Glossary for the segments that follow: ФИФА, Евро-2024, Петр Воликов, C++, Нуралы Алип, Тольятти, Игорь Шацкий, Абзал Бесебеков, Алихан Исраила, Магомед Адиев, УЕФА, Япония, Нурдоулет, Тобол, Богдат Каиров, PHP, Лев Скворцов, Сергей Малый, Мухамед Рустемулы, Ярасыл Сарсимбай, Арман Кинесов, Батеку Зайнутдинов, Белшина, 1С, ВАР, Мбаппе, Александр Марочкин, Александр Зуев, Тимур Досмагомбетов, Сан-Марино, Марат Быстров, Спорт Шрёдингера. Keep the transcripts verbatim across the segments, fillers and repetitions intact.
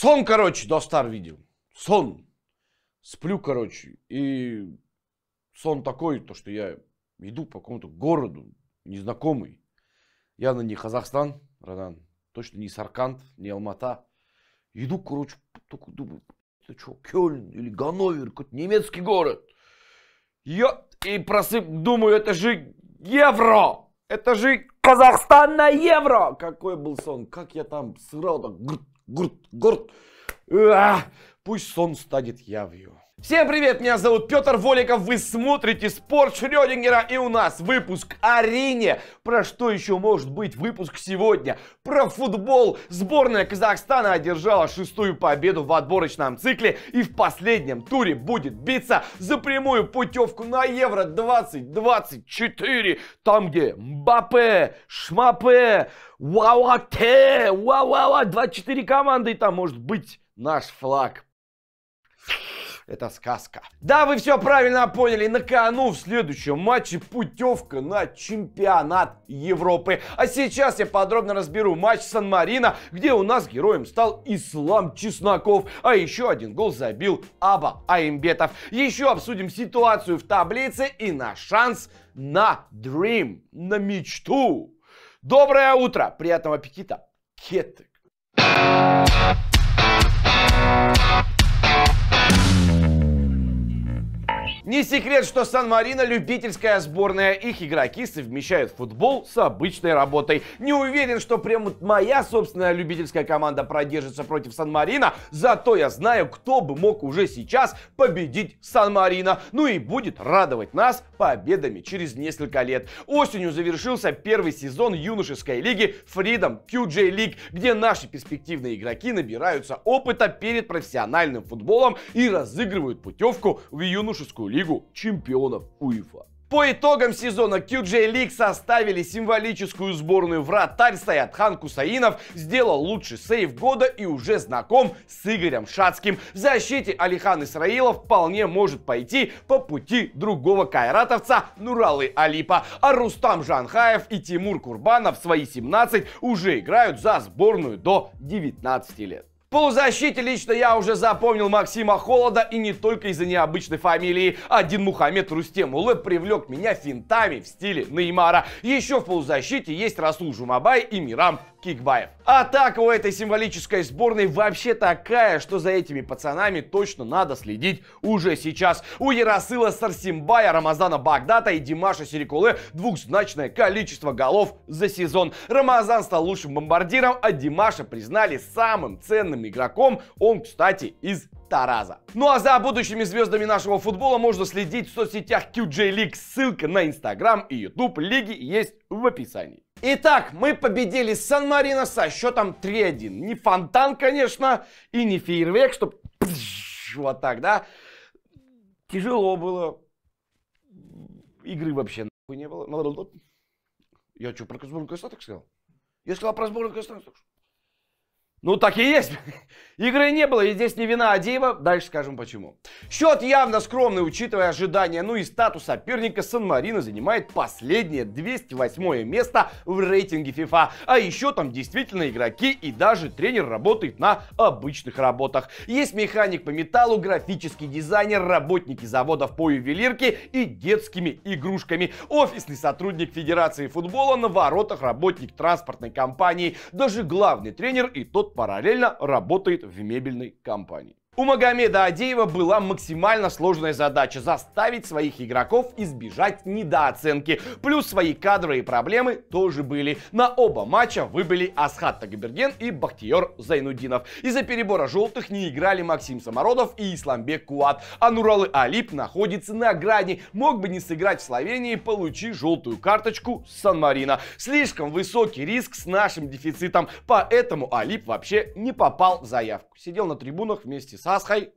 Сон, короче, Достар видел. Сон. Сплю, короче. И сон такой, то, что я иду по какому-то городу, незнакомый. Явно не Казахстан, Радан. Точно не Сарканд, не Алмата. Иду, короче, только думаю, это что, Кёльн или Ганновер, какой-то немецкий город. Я и просып, думаю, это же евро. Это же Казахстан на евро. Какой был сон. Как я там сырал, так грт, грт, грт. А, пусть сон станет явью. Всем привет, меня зовут Петр Воликов, вы смотрите Спорт Шрёдингера, и у нас выпуск «Арине». Про что еще может быть выпуск сегодня? Про футбол. Сборная Казахстана одержала шестую победу в отборочном цикле и в последнем туре будет биться за прямую путевку на Евро две тысячи двадцать четыре. Там, где Мбаппе, Шмаппе, Вауате, Вауа, двадцать четыре команды, и там может быть наш флаг. Это сказка. Да, вы все правильно поняли. На кону в следующем матче путевка на чемпионат Европы. А сейчас я подробно разберу матч Сан-Марино, где у нас героем стал Ислам Чесноков. А еще один гол забил Абат Аймбетов. Еще обсудим ситуацию в таблице и наш шанс на дрим, на мечту. Доброе утро. Приятного аппетита. Кетык. Не секрет, что Сан-Марино любительская сборная. Их игроки совмещают футбол с обычной работой. Не уверен, что прям моя собственная любительская команда продержится против Сан-Марино. Зато я знаю, кто бы мог уже сейчас победить Сан-Марино. Ну и будет радовать нас победами через несколько лет. Осенью завершился первый сезон юношеской лиги Freedom кью джей League, где наши перспективные игроки набираются опыта перед профессиональным футболом и разыгрывают путевку в юношескую лигу. Лигу чемпионов УЕФА. По итогам сезона кью джей League составили символическую сборную. Вратарь Саятхан Кусаинов сделал лучший сейв года и уже знаком с Игорем Шацким. В защите Алихан Исраила вполне может пойти по пути другого кайратовца Нуралы Алипа. А Рустам Жанхаев и Тимур Курбанов в свои семнадцать уже играют за сборную до девятнадцати лет. В полузащите лично я уже запомнил Максима Холода, и не только из-за необычной фамилии. Один Мухамед Рустемулы привлек меня финтами в стиле Неймара. Еще в полузащите есть Расул Жумабай и Мирам Кикбаев. Атака у этой символической сборной вообще такая, что за этими пацанами точно надо следить уже сейчас. У Ярасыла Сарсимбая, Рамазана Багдата и Димаша Серикуле двухзначное количество голов за сезон. Рамазан стал лучшим бомбардиром, а Димаша признали самым ценным игроком. Он, кстати, из Тараза. Ну а за будущими звездами нашего футбола можно следить в соцсетях кью джей League. Ссылка на Инстаграм и Ютуб лиги есть в описании. Итак, мы победили Сан-Марино со счетом три один. Не фонтан, конечно, и не фейерверк, чтобы вот так, да? Тяжело было. Игры вообще нахуй не было. Я что, про сборную Казахстана так сказал? Я сказал про сборную Казахстана. Ну, так и есть. Игры не было, и здесь не вина Адиева. Дальше скажем почему. Счет явно скромный, учитывая ожидания. Ну и статус соперника. Сан-Марино занимает последнее двести восьмое место в рейтинге FIFA. А еще там действительно игроки и даже тренер работает на обычных работах. Есть механик по металлу, графический дизайнер, работники заводов по ювелирке и детскими игрушками. Офисный сотрудник Федерации футбола, на воротах работник транспортной компании. Даже главный тренер и тот параллельно работает в мебельной компании. У Магомеда Адиева была максимально сложная задача — заставить своих игроков избежать недооценки. Плюс свои кадровые проблемы тоже были. На оба матча выбыли Асхат Тагберген и Богдат Зайнутдинов. Из-за перебора желтых не играли Максим Самородов и Исламбек Куат. А Нуралы Алип находится на грани. Мог бы не сыграть в Словении, получи желтую карточку с Сан-Марино. Слишком высокий риск с нашим дефицитом, поэтому Алип вообще не попал в заявку. Сидел на трибунах вместе с Асхой.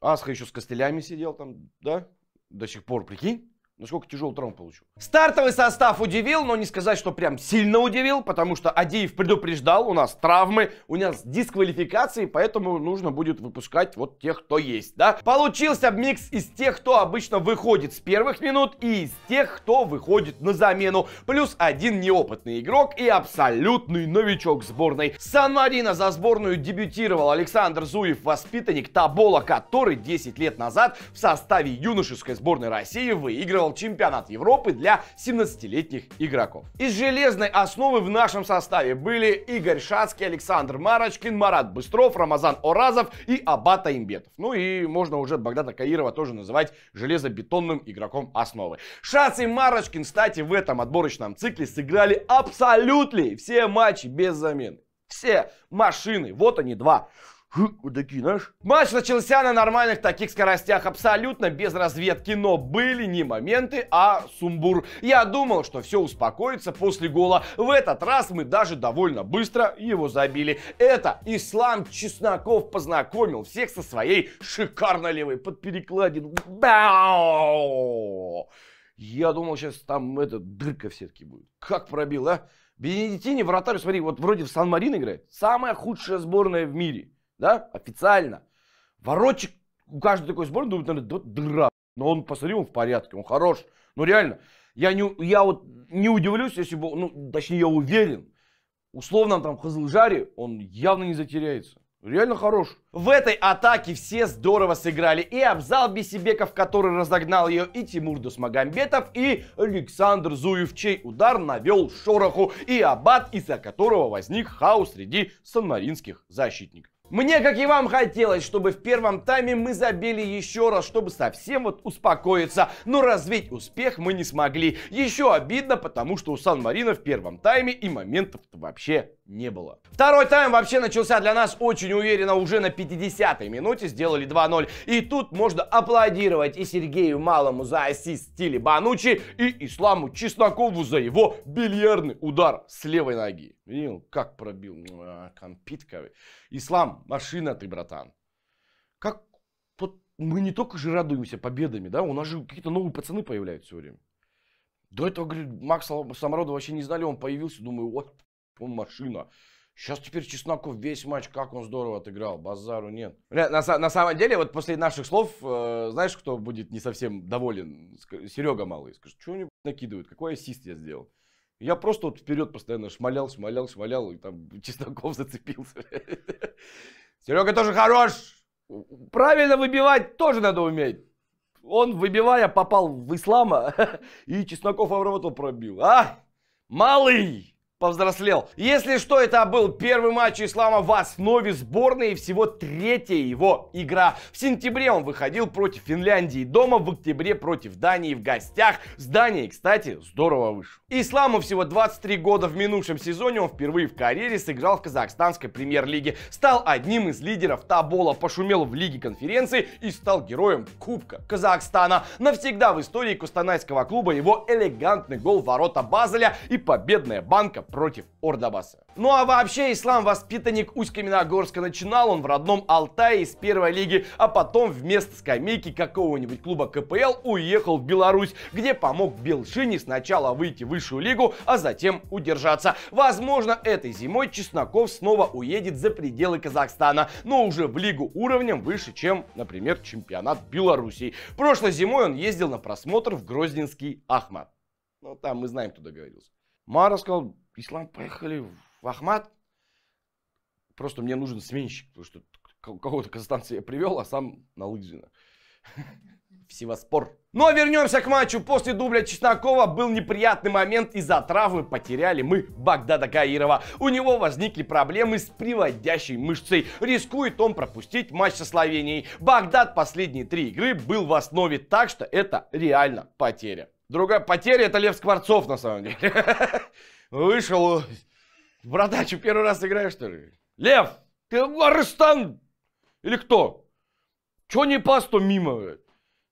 Асха еще с костылями сидел там, да? До сих пор, прикинь? Насколько тяжелую травму получил. Стартовый состав удивил, но не сказать, что прям сильно удивил, потому что Адиев предупреждал, у нас травмы, у нас дисквалификации, поэтому нужно будет выпускать вот тех, кто есть, да? Получился микс из тех, кто обычно выходит с первых минут, и из тех, кто выходит на замену. Плюс один неопытный игрок и абсолютный новичок сборной. Сан-Марино за сборную дебютировал Александр Зуев, воспитанник Тобола, который десять лет назад в составе юношеской сборной России выиграл чемпионат Европы для семнадцатилетних игроков. Из железной основы в нашем составе были Игорь Шацкий, Александр Марочкин, Марат Быстров, Рамазан Оразов и Абат Аймбетов. Ну и можно уже Богдата Каирова тоже называть железобетонным игроком основы. Шац и Марочкин, кстати, в этом отборочном цикле сыграли абсолютно все матчи без замены. Все машины, вот они два. Матч начался на нормальных таких скоростях, абсолютно без разведки, но были не моменты, а сумбур. Я думал, что все успокоится после гола. В этот раз мы даже довольно быстро его забили. Это Ислам Чесноков познакомил всех со своей шикарной левой под перекладину. Бау! Я думал, сейчас там эта дырка в сетке будет. Как пробил, а? Бенедиктини, вратарь, смотри, вот вроде в Сан-Марино играет. Самая худшая сборная в мире. Да, официально. Воротчик у каждой такой сборной думает, наверное, дыра. Но он, посмотри, он в порядке, он хорош. Ну реально, я, не, я вот не удивлюсь, если бы, ну точнее я уверен, условно там Хазылжаре он явно не затеряется. Реально хорош. В этой атаке все здорово сыграли. И Абзал Бесебеков, который разогнал ее, и Тимур Досмагомбетов, и Александр Зуев, чей удар навел шороху, и Абат, из-за которого возник хаос среди сан-маринских защитников. Мне, как и вам, хотелось, чтобы в первом тайме мы забили еще раз, чтобы совсем вот успокоиться. Но развить успех мы не смогли. Еще обидно, потому что у Сан-Марино в первом тайме и моментов-то вообще не было. Второй тайм вообще начался для нас очень уверенно. Уже на пятидесятой минуте сделали два ноль. И тут можно аплодировать и Сергею Малому за ассист в стиле Банучи, и Исламу Чеснокову за его бильярдный удар с левой ноги. Видел, как пробил компитка. Ислам, машина ты, братан. Как вот мы не только же радуемся победами, да, у нас же какие-то новые пацаны появляются все время. До этого, говорит, Макса Самородова вообще не знали, он появился, думаю, вот он машина. Сейчас теперь Чесноков весь матч, как он здорово отыграл, базару нет. На, на, на самом деле, вот после наших слов, э, знаешь, кто будет не совсем доволен? Серега Малый. Скажет, что они накидывают, какой ассист я сделал? Я просто вот вперед постоянно шмалял, шмалял, шмалял, и там Чесноков зацепился. Серега тоже хорош. Правильно выбивать тоже надо уметь. Он, выбивая, попал в Ислама, и Чесноков обработал, пробил. А, Малый повзрослел. Если что, это был первый матч Ислама в основе сборной и всего третья его игра. В сентябре он выходил против Финляндии дома, в октябре против Дании в гостях. С Данией, кстати, здорово вышло. Исламу всего двадцать три года. В минувшем сезоне он впервые в карьере сыграл в казахстанской премьер-лиге. Стал одним из лидеров Тобола, пошумел в Лиге конференции и стал героем Кубка Казахстана. Навсегда в истории кустанайского клуба его элегантный гол в ворота Базеля и победная банка против Ордабаса. Ну а вообще, Ислам, воспитанник Усть-Каменогорска, начинал он в родном Алтае из первой лиги, а потом вместо скамейки какого-нибудь клуба ка пэ эл уехал в Беларусь, где помог Белшине сначала выйти в высшую лигу, а затем удержаться. Возможно, этой зимой Чесноков снова уедет за пределы Казахстана, но уже в лигу уровнем выше, чем, например, чемпионат Беларуси. Прошлой зимой он ездил на просмотр в Грозненский Ахмат. Ну там мы знаем, кто договорился. Мара сказал, Ислам, поехали в Ахмат. Просто мне нужен сменщик, потому что кого-то казахстанца я привел, а сам на Лыжина. Всевоспор. Но вернемся к матчу. После дубля Чеснокова был неприятный момент. Из-за травмы потеряли мы Богдата Каирова. У него возникли проблемы с приводящей мышцей. Рискует он пропустить матч со Словенией. Богдат последние три игры был в основе, так что это реально потеря. Другая потеря — это Лев Скворцов, на самом деле. Вышел. Братачу первый раз играешь, что ли? Лев, ты Арыстан? Или кто? Чё не пас-то мимо?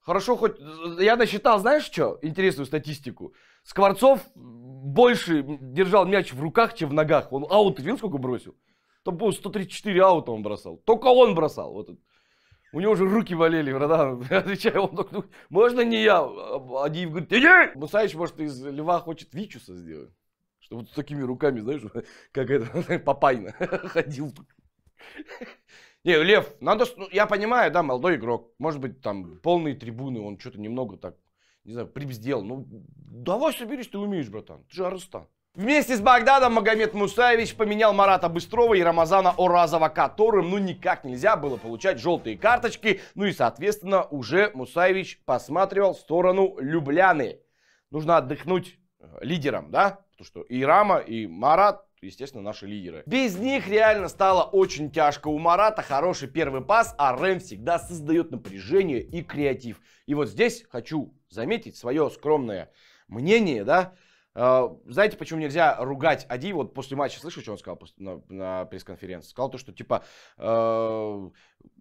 Хорошо хоть... Я насчитал, знаешь что? Интересную статистику. Скворцов больше держал мяч в руках, чем в ногах. Он аут, видел, сколько бросил? Там было сто тридцать четыре аута он бросал. Только он бросал. Вот этот. У него уже руки болели, братан. Отвечаю, он только, можно не я? Адиев говорит, иди! Мусаевич, может, из льва хочет Вичуса сделать? Чтобы вот такими руками, знаешь, как это, Папайна ходил. Не, Лев, надо, я понимаю, да, молодой игрок. Может быть, там полные трибуны, он что-то немного так, не знаю, прибздел. Ну, давай соберись, ты умеешь, братан. Ты же Арыстан. Вместе с Богдатом Магомед Мусаевич поменял Марата Быстрова и Рамазана Оразова, которым ну никак нельзя было получать желтые карточки. Ну и, соответственно, уже Мусаевич посматривал в сторону Любляны. Нужно отдохнуть лидерам, да? Потому что и Рама, и Марат, естественно, наши лидеры. Без них реально стало очень тяжко. У Марата хороший первый пас, а Рэм всегда создает напряжение и креатив. И вот здесь хочу заметить свое скромное мнение, да? Знаете, почему нельзя ругать Адиева? Вот после матча, слышал, что он сказал на, на пресс-конференции? Сказал то, что, типа, э,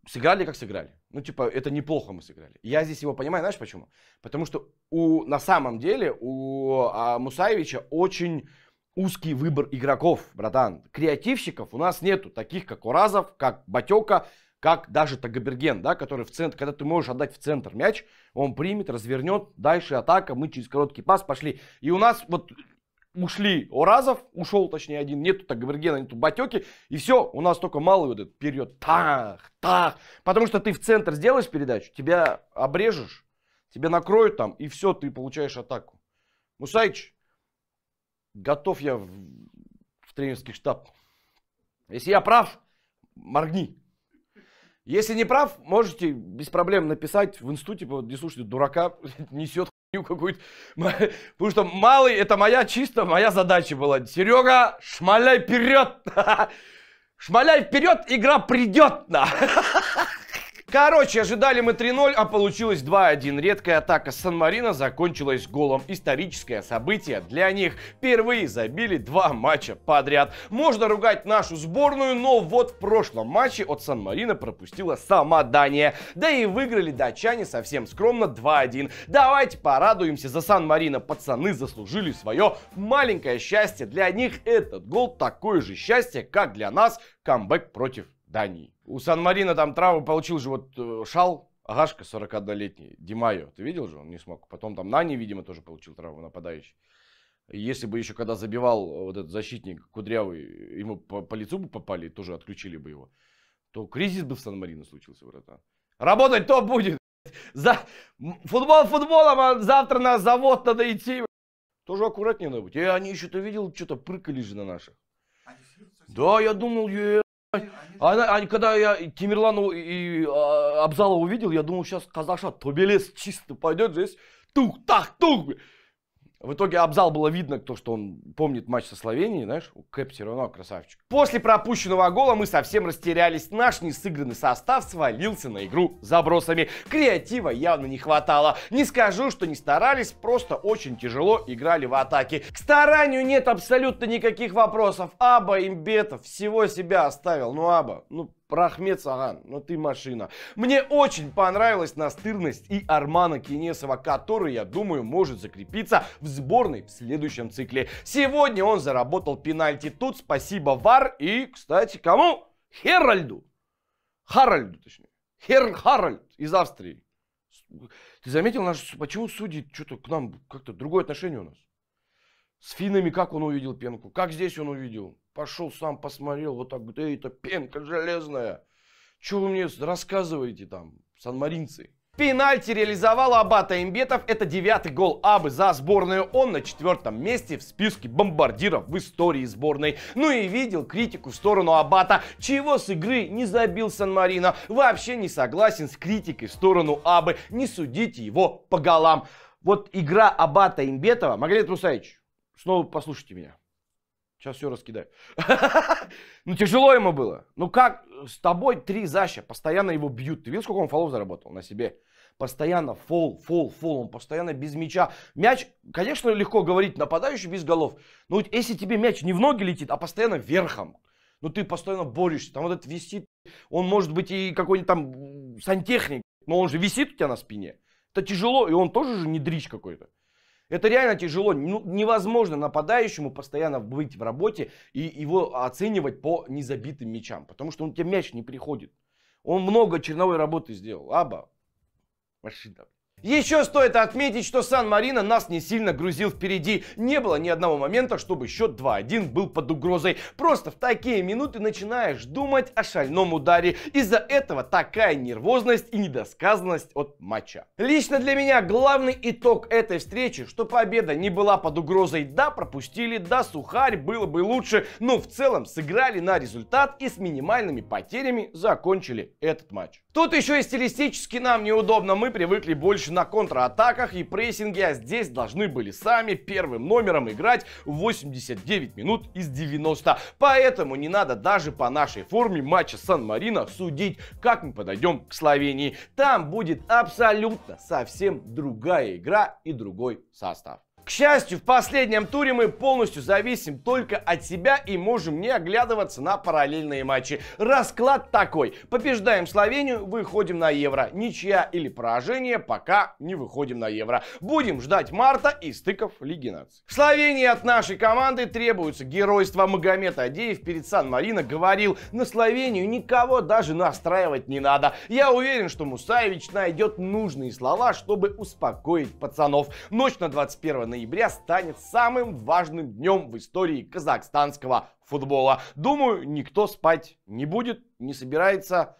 сыграли, как сыграли. Ну, типа, это неплохо мы сыграли. Я здесь его понимаю, знаешь почему? Потому что у, на самом деле у а, Мусаевича очень узкий выбор игроков, братан. Креативщиков у нас нету, таких как Оразов, как Батека, как даже Тагберген, да, который в центр, когда ты можешь отдать в центр мяч, он примет, развернет, дальше атака, мы через короткий пас пошли. И у нас вот ушли Оразов, ушел точнее один, нету Тагбергена, нету Батеки, и все, у нас только малый вот этот вперед, тах, тах. Потому что ты в центр сделаешь передачу, тебя обрежешь, тебя накроют там, и все, ты получаешь атаку. Мусаевич, готов я в, в тренерский штаб. Если я прав, моргни. Если не прав, можете без проблем написать в институте, типа, не слушайте, дурака, несет хуйню какую-то. Потому что малый, это моя чисто, моя задача была. Серега, шмаляй вперед! Шмаляй вперед, игра придет! Короче, ожидали мы три ноль, а получилось два один. Редкая атака Сан-Марино закончилась голом. Историческое событие для них. Впервые забили два матча подряд. Можно ругать нашу сборную, но вот в прошлом матче от Сан-Марино пропустила сама Дания. Да и выиграли датчане совсем скромно два один. Давайте порадуемся за Сан-Марино. Пацаны заслужили свое маленькое счастье. Для них этот гол такое же счастье, как для нас камбэк против Дании. У Сан-Марино там травму получил же вот Шал, Агашка сорокаоднолетний, Димайо. Ты видел же, он не смог. Потом там Нани, видимо, тоже получил травму, нападающий. Если бы еще когда забивал вот этот защитник кудрявый, ему по, по лицу бы попали, тоже отключили бы его, то кризис бы в Сан-Марино случился, братан. Работать то будет. За... Футбол футболом, а завтра на завод надо идти. Тоже аккуратнее надо быть. И они еще, ты видел, что-то прыкали же на наших. Да, я думал, я... Она, они, когда я Тимирлану и а, Абзала увидел, я думал, сейчас казашат, то белес чисто пойдет здесь, тух-тах-тух. Тух. В итоге Абзал было видно, то, что он помнит матч со Словенией, знаешь, у Кэп все равно красавчик. После пропущенного гола мы совсем растерялись. Наш несыгранный состав свалился на игру забросами. Креатива явно не хватало. Не скажу, что не старались, просто очень тяжело играли в атаке. К старанию нет абсолютно никаких вопросов. Абат Аймбетов всего себя оставил. Ну, Аба, ну... Рахмет Саган, но ты машина. Мне очень понравилась настырность и Армана Кинесова, который, я думаю, может закрепиться в сборной в следующем цикле. Сегодня он заработал пенальти. Тут спасибо ВАР и, кстати, кому? Харальду. Харальду, точнее. Хер Харальд из Австрии. Ты заметил, наш, почему судьи что-то к нам как-то другое отношение у нас? С финами как он увидел пенку, как здесь он увидел. Пошел сам посмотрел, вот так, эй, это пенка железная. Че вы мне рассказываете там, санмаринцы? Пенальти реализовал Абат Аймбетов. Это девятый гол Абы за сборную. Он на четвертом месте в списке бомбардиров в истории сборной. Ну и видел критику в сторону Абата. Чего с игры не забил Сан-Марино? Вообще не согласен с критикой в сторону Абы. Не судите его по голам. Вот игра Абата Аймбетова. Магомед Мусаевич, снова послушайте меня. Сейчас все раскидаю. Ну, тяжело ему было. Ну, как с тобой три заща. Постоянно его бьют. Ты видел, сколько он фолов заработал на себе? Постоянно фол, фол, фол. Он постоянно без мяча. Мяч, конечно, легко говорить, нападающий без голов. Но вот если тебе мяч не в ноги летит, а постоянно вверхом. Ну, ты постоянно борешься. Там вот этот висит. Он может быть и какой-нибудь там сантехник. Но он же висит у тебя на спине. Это тяжело. И он тоже же не дрищ какой-то. Это реально тяжело. Ну, невозможно нападающему постоянно быть в работе и его оценивать по незабитым мячам. Потому что он тебе мяч не приходит. Он много черновой работы сделал. Аба. Машина. Еще стоит отметить, что Сан-Марино нас не сильно грузил впереди. Не было ни одного момента, чтобы счет два один был под угрозой. Просто в такие минуты начинаешь думать о шальном ударе. Из-за этого такая нервозность и недосказанность от матча. Лично для меня главный итог этой встречи, что победа не была под угрозой. Да, пропустили, да, сухарь, было бы лучше. Но в целом сыграли на результат и с минимальными потерями закончили этот матч. Тут еще и стилистически нам неудобно. Мы привыкли больше на контратаках и прессинге, а здесь должны были сами первым номером играть восемьдесят девять минут из девяноста. Поэтому не надо даже по нашей форме матча Сан-Марино судить, как мы подойдем к Словении. Там будет абсолютно совсем другая игра и другой состав. К счастью, в последнем туре мы полностью зависим только от себя и можем не оглядываться на параллельные матчи. Расклад такой. Побеждаем Словению, выходим на Евро. Ничья или поражение, пока не выходим на Евро. Будем ждать марта и стыков Лиги наций. В Словении от нашей команды требуется геройство. Магомед Адиев перед Сан-Марино говорил, на Словению никого даже настраивать не надо. Я уверен, что Мусаевич найдет нужные слова, чтобы успокоить пацанов. Ночь на двадцать первое ноября станет самым важным днем в истории казахстанского футбола. Думаю, никто спать не будет, не собирается.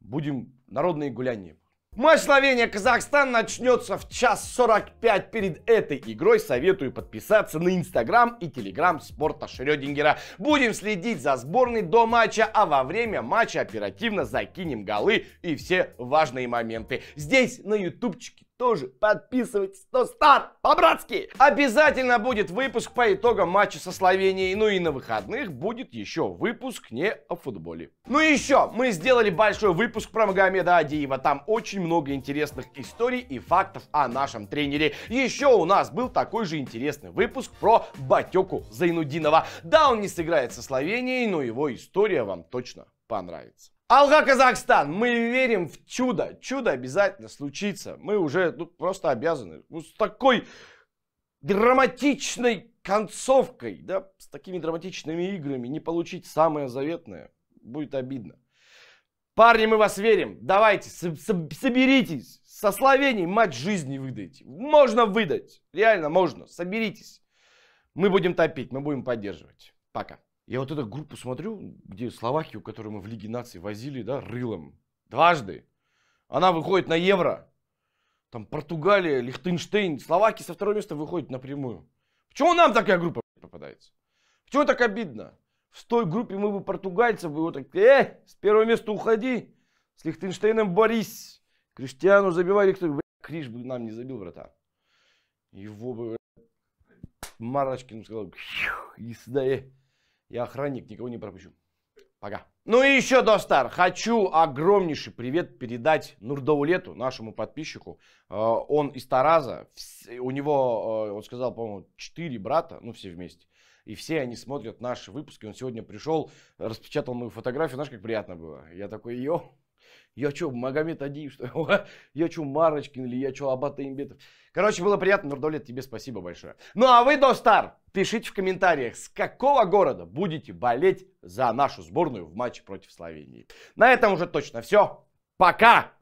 Будем народные гуляния. Матч Словения-Казахстан начнется в час сорок пять. Перед этой игрой советую подписаться на инстаграм и телеграм Спорта Шрёдингера. Будем следить за сборной до матча, а во время матча оперативно закинем голы и все важные моменты. Здесь на ютубчике тоже подписывайтесь, но старт по-братски. Обязательно будет выпуск по итогам матча со Словенией. Ну и на выходных будет еще выпуск не о футболе. Ну и еще мы сделали большой выпуск про Магомеда Адиева. Там очень много интересных историй и фактов о нашем тренере. Еще у нас был такой же интересный выпуск про Батеку Зайнутдинова. Да, он не сыграет со Словенией, но его история вам точно понравится. Алга, Казахстан, мы верим в чудо. Чудо обязательно случится. Мы уже ну, просто обязаны. Ну, с такой драматичной концовкой, да, с такими драматичными играми не получить самое заветное. Будет обидно. Парни, мы вас верим. Давайте, соберитесь. Со Словенией матч жизни выдайте. Можно выдать. Реально можно. Соберитесь. Мы будем топить, мы будем поддерживать. Пока. Я вот эту группу смотрю, где Словакию, которую мы в Лиге наций возили, да, рылом. Дважды. Она выходит на Евро. Там Португалия, Лихтенштейн. Словакия со второго места выходит напрямую. Почему нам такая группа попадается? Почему так обидно? В той группе мы бы португальцев, вы вот так, э, с первого места уходи. С Лихтенштейном борись. Криштиану забивай. Криш бы нам не забил, брата. Его бы Марочкин сказал, и сюда, э. Я охранник, никого не пропущу. Пока. Ну и еще, Достар, хочу огромнейший привет передать Нурдоулету, нашему подписчику. Он из Тараза. У него, он сказал, по-моему, четыре брата, ну все вместе. И все они смотрят наши выпуски. Он сегодня пришел, распечатал мою фотографию. Знаешь, как приятно было? Я такой, йо, я что, Магомед Адиев, что ли? Я что, Марочкин или я что, Абат Аймбетов? Короче, было приятно, Нурдоулет, тебе спасибо большое. Ну а вы, Достар, пишите в комментариях, с какого города будете болеть за нашу сборную в матче против Словении. На этом уже точно все. Пока!